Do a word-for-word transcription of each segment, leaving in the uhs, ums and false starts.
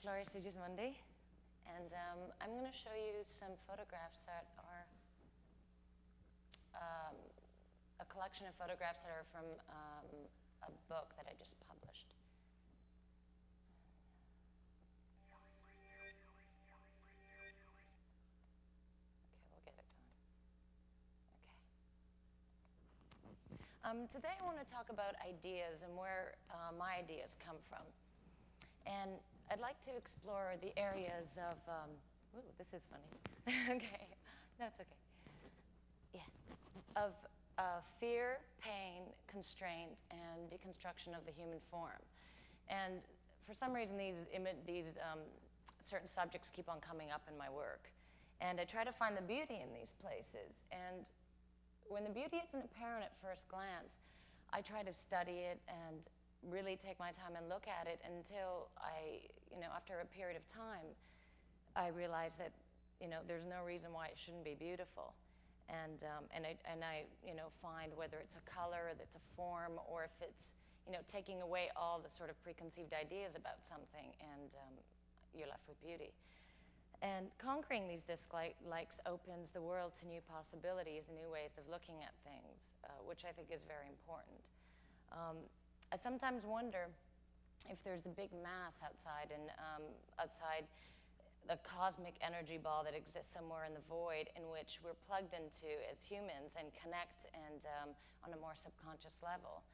Floria Sigismondi, and um, I'm going to show you some photographs that are um, a collection of photographs that are from um, a book that I just published. Um, today I want to talk about ideas and where uh, my ideas come from. And I'd like to explore the areas of, um, ooh, this is funny. Okay, no, it's okay. Yeah, of uh, fear, pain, constraint, and deconstruction of the human form. And for some reason, these, these um, certain subjects keep on coming up in my work. And I try to find the beauty in these places. And when the beauty isn't apparent at first glance, I try to study it and really take my time and look at it until I, you know, after a period of time, I realize that, you know, there's no reason why it shouldn't be beautiful. And, um, and, I, and I, you know, find whether it's a color, or that's a form, or if it's, you know, taking away all the sort of preconceived ideas about something, and um, you're left with beauty. And conquering these dislikes opens the world to new possibilities and new ways of looking at things, uh, which I think is very important. Um, I sometimes wonder if there's a big mass outside, and um, outside the cosmic energy ball that exists somewhere in the void, in which we're plugged into as humans and connect, and um, on a more subconscious level.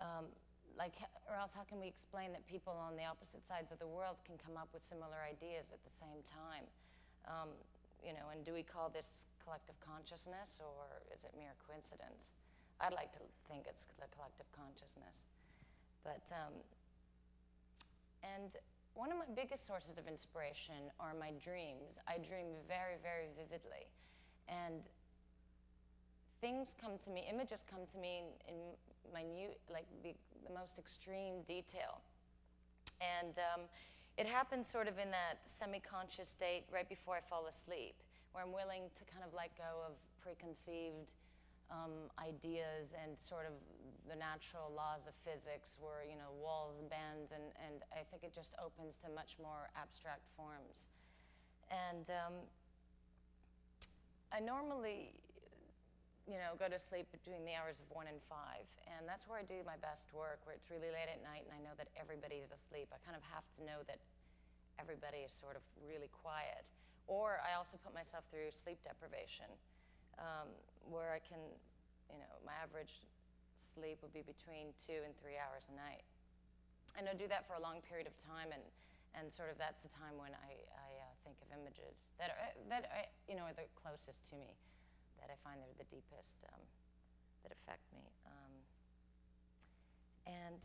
Um, Like, or else how can we explain that people on the opposite sides of the world can come up with similar ideas at the same time? Um, you know, and do we call this collective consciousness, or is it mere coincidence? I'd like to think it's the collective consciousness. But, um, and one of my biggest sources of inspiration are my dreams. I dream very, very vividly. And things come to me, images come to me in, in minute, like the, the most extreme detail. And um, it happens sort of in that semi-conscious state right before I fall asleep, where I'm willing to kind of let go of preconceived um, ideas and sort of the natural laws of physics, where, you know, walls bend, and, and I think it just opens to much more abstract forms. And um, I normally, you know, go to sleep between the hours of one and five. And that's where I do my best work, where it's really late at night and I know that everybody's asleep. I kind of have to know that everybody is sort of really quiet. Or I also put myself through sleep deprivation, um, where I can, you know, my average sleep would be between two and three hours a night. And I do that for a long period of time, and, and sort of that's the time when I, I uh, think of images that are, that I, you know, are the closest to me, that I find they're the deepest, um, that affect me. Um, and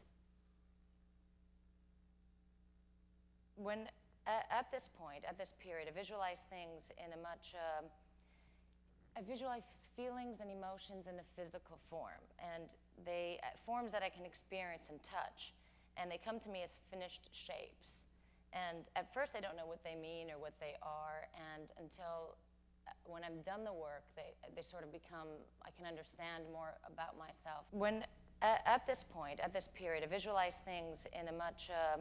when, at, at this point, at this period, I visualize things in a much, um, I visualize feelings and emotions in a physical form, and they, uh, forms that I can experience and touch, and they come to me as finished shapes. And at first I don't know what they mean or what they are, and until when I've done the work, they, they sort of become, I can understand more about myself. When, at, at this point, at this period, I visualize things in a much, uh,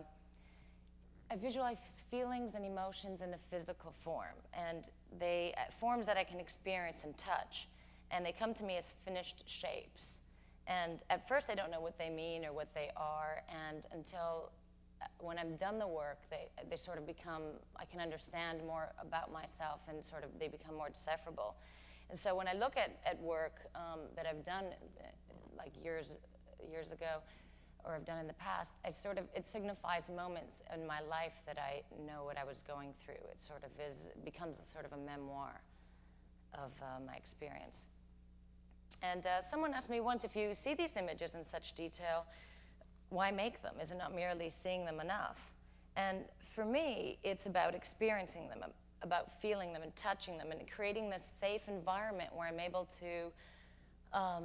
I visualize feelings and emotions in a physical form, and they, uh, forms that I can experience and touch, and they come to me as finished shapes. And at first I don't know what they mean or what they are, and until, when I've done the work, they, they sort of become, I can understand more about myself, and sort of they become more decipherable. And so when I look at, at work um, that I've done like years, years ago, or I've done in the past, I sort of, it signifies moments in my life that I know what I was going through. It sort of is, becomes a sort of a memoir of uh, my experience. And uh, someone asked me once, if you see these images in such detail, why make them? Is it not merely seeing them enough? And for me, it's about experiencing them, about feeling them and touching them, and creating this safe environment where I'm able to um,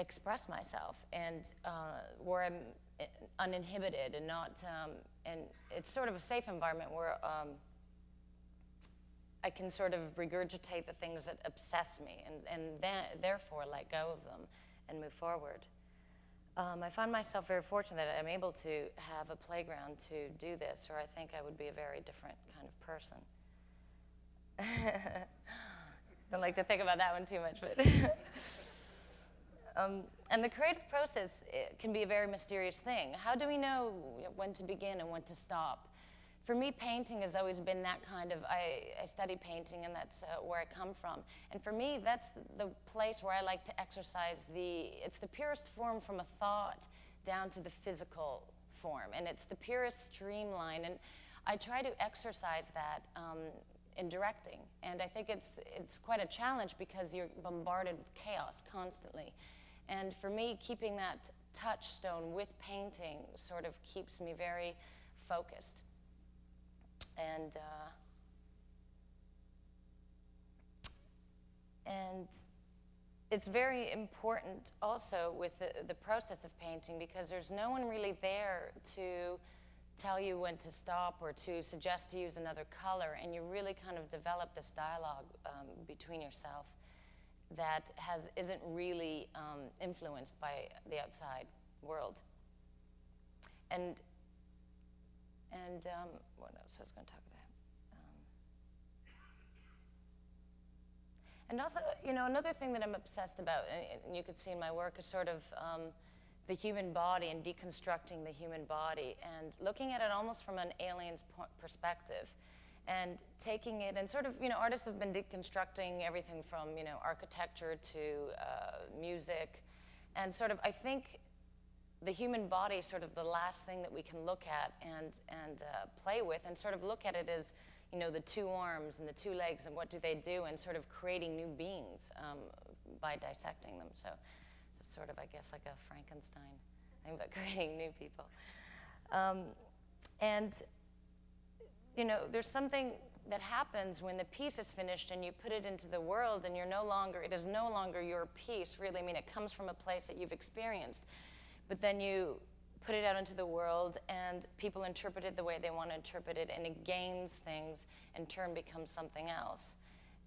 express myself, and uh, where I'm uninhibited and not, um, and it's sort of a safe environment where um, I can sort of regurgitate the things that obsess me, and, and then, therefore let go of them and move forward. Um, I find myself very fortunate that I'm able to have a playground to do this, or I think I would be a very different kind of person. Don't like to think about that one too much, but. um, and the creative process it can be a very mysterious thing. How do we know when to begin and when to stop? For me, painting has always been that kind of, I, I study painting and that's uh, where I come from. And for me, that's the place where I like to exercise the, it's the purest form from a thought down to the physical form. And it's the purest streamline. And I try to exercise that um, in directing. And I think it's, it's quite a challenge because you're bombarded with chaos constantly. And for me, keeping that touchstone with painting sort of keeps me very focused. And, uh, and it's very important also with the, the process of painting because there's no one really there to tell you when to stop or to suggest to use another color, and you really kind of develop this dialogue um, between yourself that has, isn't really um, influenced by the outside world. And And um, what else I was going to talk about? Um, and also, you know, another thing that I'm obsessed about, and, and you could see in my work, is sort of um, the human body and deconstructing the human body and looking at it almost from an alien's perspective and taking it and sort of, you know, artists have been deconstructing everything from, you know, architecture to uh, music and sort of, I think, the human body is sort of the last thing that we can look at and, and uh, play with and sort of look at it as, you know, the two arms and the two legs and what do they do and sort of creating new beings um, by dissecting them. So it's sort of, I guess, like a Frankenstein thing about creating new people. Um, and, you know, there's something that happens when the piece is finished and you put it into the world and you're no longer, it is no longer your piece, really. I mean, it comes from a place that you've experienced. But then you put it out into the world, and people interpret it the way they want to interpret it, and it gains things, in turn becomes something else.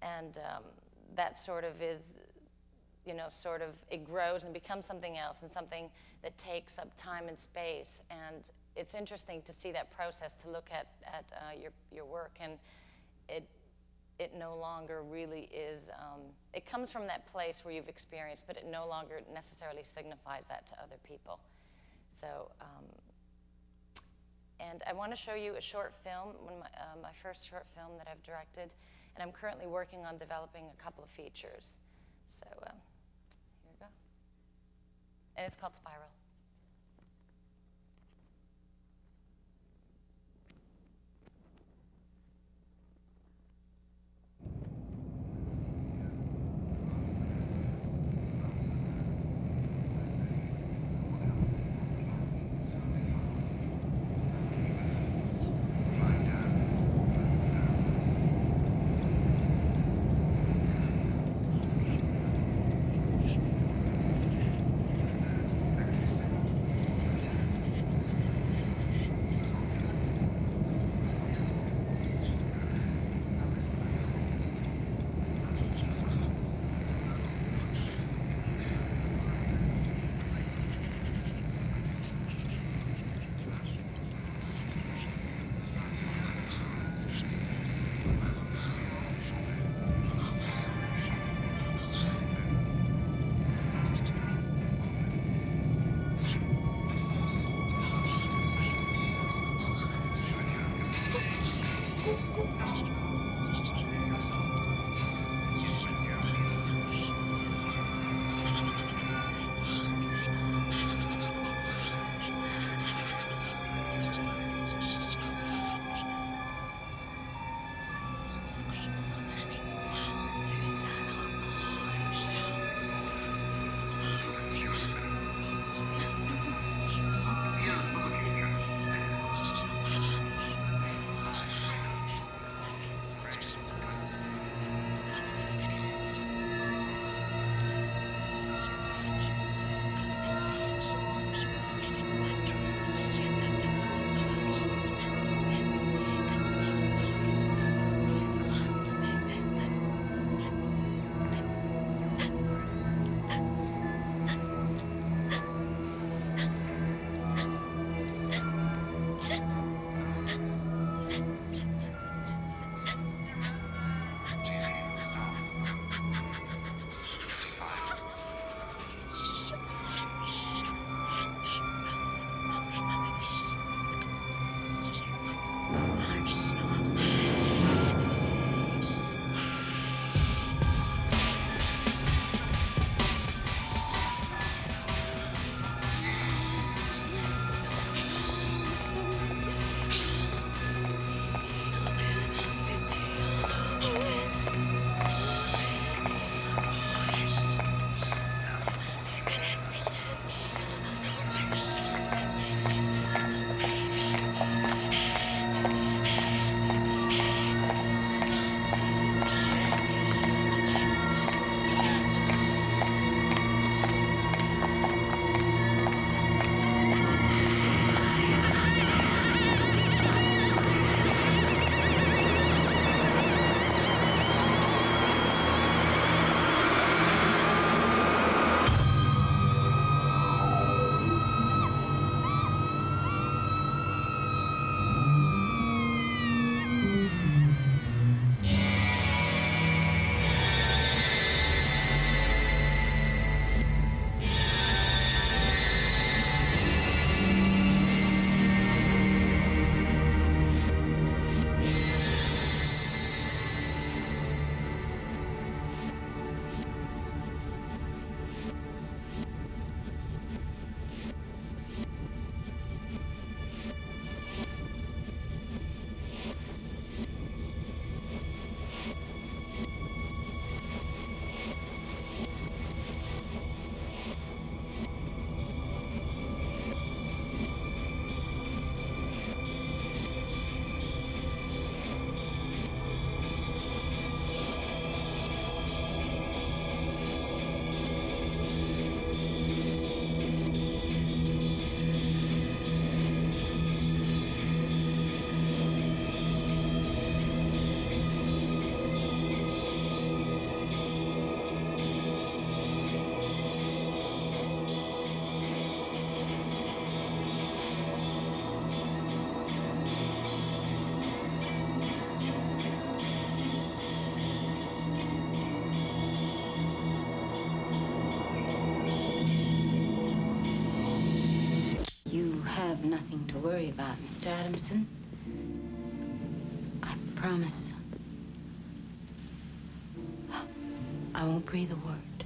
And um, that sort of is, you know, sort of, it grows and becomes something else, and something that takes up time and space. And it's interesting to see that process, to look at, at uh, your, your work, and it, it no longer really is, um, it comes from that place where you've experienced, but it no longer necessarily signifies that to other people. So, um, and I want to show you a short film, one of my, uh, my first short film that I've directed, and I'm currently working on developing a couple of features. So, um, here we go. And it's called Spiral. nothing to worry about, Mister Adamson. I promise. I won't breathe a word.